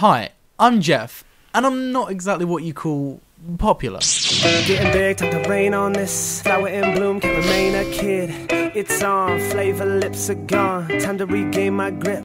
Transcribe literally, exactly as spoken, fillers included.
Hi, I'm Geoff, and I'm not exactly what you call popular. Getting big, time to rain on this. Flower in bloom, can't remain a kid. It's on, flavor lips are gone. Time to regain my grip.